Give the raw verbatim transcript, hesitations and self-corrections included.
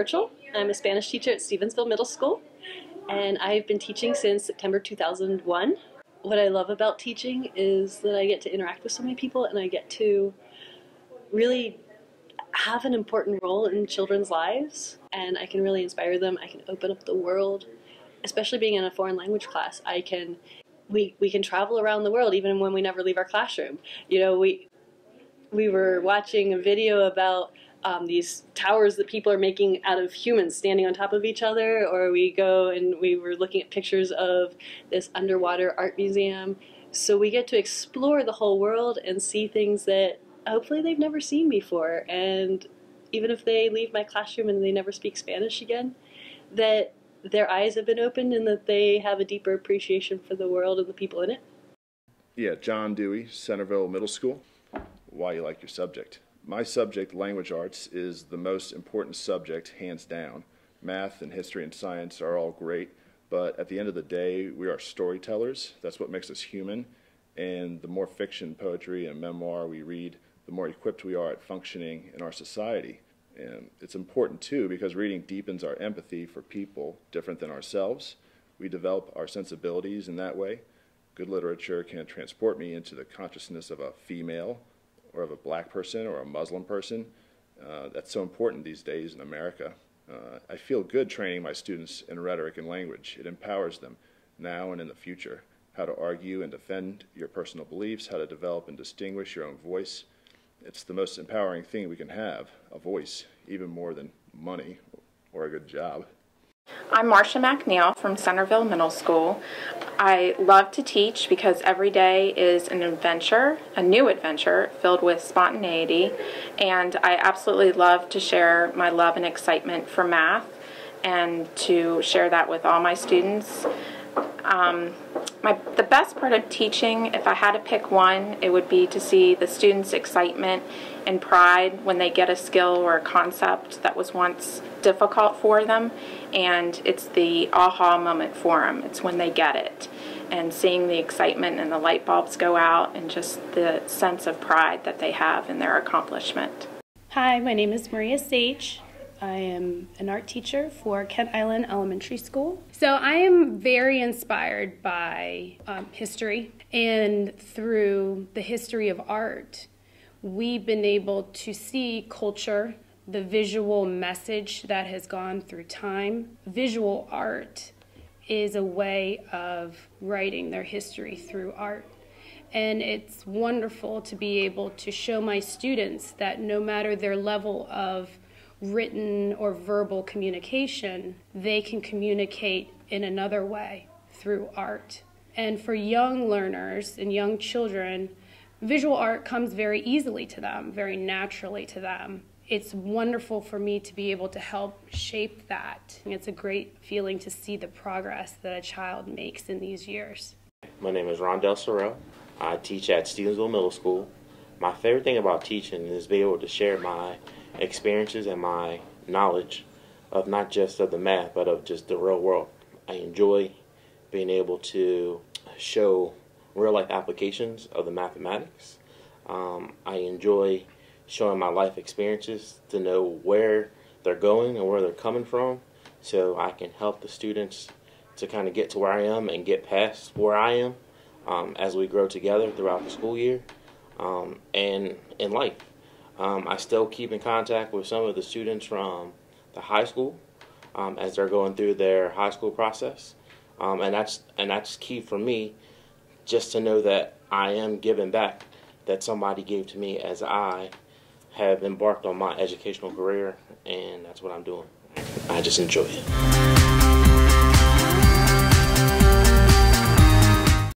Birchall. I'm a Spanish teacher at Stevensville Middle School, and I've been teaching since September two thousand one. What I love about teaching is that I get to interact with so many people, and I get to really have an important role in children's lives, and I can really inspire them. I can open up the world, especially being in a foreign language class. I can, we, we can travel around the world even when we never leave our classroom. You know, we, we were watching a video about Um, these towers that people are making out of humans standing on top of each other, or we go and we were looking at pictures of this underwater art museum. So we get to explore the whole world and see things that hopefully they've never seen before. And even if they leave my classroom and they never speak Spanish again, that their eyes have been opened and that they have a deeper appreciation for the world and the people in it. Yeah, John Dewey, Centerville Middle School. Why you like your subject? My subject, language arts, is the most important subject, hands down. Math and history and science are all great, but at the end of the day, we are storytellers. That's what makes us human. And the more fiction, poetry, and memoir we read, the more equipped we are at functioning in our society. And it's important, too, because reading deepens our empathy for people different than ourselves. We develop our sensibilities in that way. Good literature can transport me into the consciousness of a female, or of a black person or a Muslim person. Uh, that's so important these days in America. Uh, I feel good training my students in rhetoric and language. It empowers them now and in the future, how to argue and defend your personal beliefs, how to develop and distinguish your own voice. It's the most empowering thing we can have, a voice, even more than money or a good job. I'm Marcia McNeil from Centerville Middle School. I love to teach because every day is an adventure, a new adventure filled with spontaneity, and I absolutely love to share my love and excitement for math and to share that with all my students. Um, my, the best part of teaching, if I had to pick one, it would be to see the students' excitement and pride when they get a skill or a concept that was once difficult for them, and it's the aha moment for them. It's when they get it, and seeing the excitement and the light bulbs go out and just the sense of pride that they have in their accomplishment. Hi, my name is Maria Sage. I am an art teacher for Kent Island Elementary School. So I am very inspired by um, history, and through the history of art, we've been able to see culture, the visual message that has gone through time. Visual art is a way of writing their history through art. And it's wonderful to be able to show my students that no matter their level of written or verbal communication, they can communicate in another way through art. And for young learners and young children, visual art comes very easily to them, very naturally to them. It's wonderful for me to be able to help shape that. And it's a great feeling to see the progress that a child makes in these years. My name is Ron del Sorrell. I teach at Stevensville Middle School. My favorite thing about teaching is being able to share my experiences and my knowledge of not just of the math, but of just the real world. I enjoy being able to show real life applications of the mathematics. Um, I enjoy showing my life experiences to know where they're going and where they're coming from, so I can help the students to kind of get to where I am and get past where I am um, as we grow together throughout the school year um, and in life. Um, I still keep in contact with some of the students from the high school um, as they're going through their high school process, um, and that's and that's key for me, just to know that I am giving back, that somebody gave to me as I have embarked on my educational career, and that's what I'm doing. I just enjoy it.